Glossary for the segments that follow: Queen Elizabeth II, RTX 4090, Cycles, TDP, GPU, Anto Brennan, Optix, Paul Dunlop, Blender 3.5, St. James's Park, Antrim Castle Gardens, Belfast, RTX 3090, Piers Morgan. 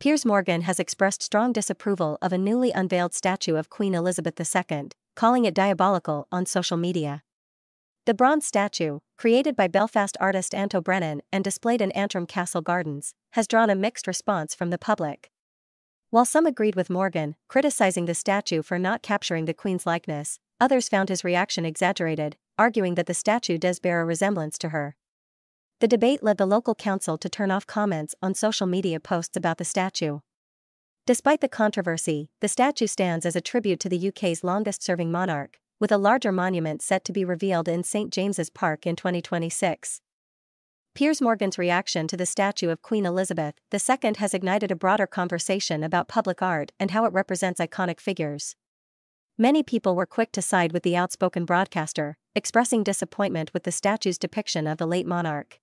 Piers Morgan has expressed strong disapproval of a newly unveiled statue of Queen Elizabeth II, calling it diabolical on social media. The bronze statue, created by Belfast artist Anto Brennan and displayed in Antrim Castle Gardens, has drawn a mixed response from the public. While some agreed with Morgan, criticizing the statue for not capturing the Queen's likeness, others found his reaction exaggerated, arguing that the statue does bear a resemblance to her. The debate led the local council to turn off comments on social media posts about the statue. Despite the controversy, the statue stands as a tribute to the UK's longest-serving monarch, with a larger monument set to be revealed in St. James's Park in 2026. Piers Morgan's reaction to the statue of Queen Elizabeth II has ignited a broader conversation about public art and how it represents iconic figures. Many people were quick to side with the outspoken broadcaster, expressing disappointment with the statue's depiction of the late monarch.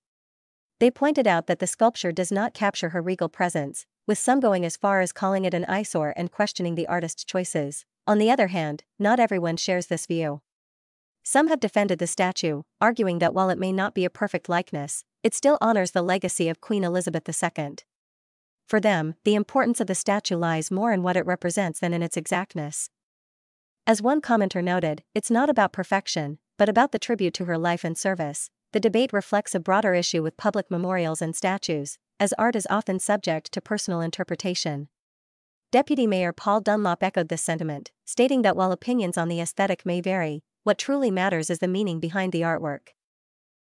They pointed out that the sculpture does not capture her regal presence, with some going as far as calling it an eyesore and questioning the artist's choices. On the other hand, not everyone shares this view. Some have defended the statue, arguing that while it may not be a perfect likeness, it still honors the legacy of Queen Elizabeth II. For them, the importance of the statue lies more in what it represents than in its exactness. As one commenter noted, it's not about perfection, but about the tribute to her life and service. The debate reflects a broader issue with public memorials and statues, as art is often subject to personal interpretation. Deputy Mayor Paul Dunlop echoed this sentiment, stating that while opinions on the aesthetic may vary, what truly matters is the meaning behind the artwork.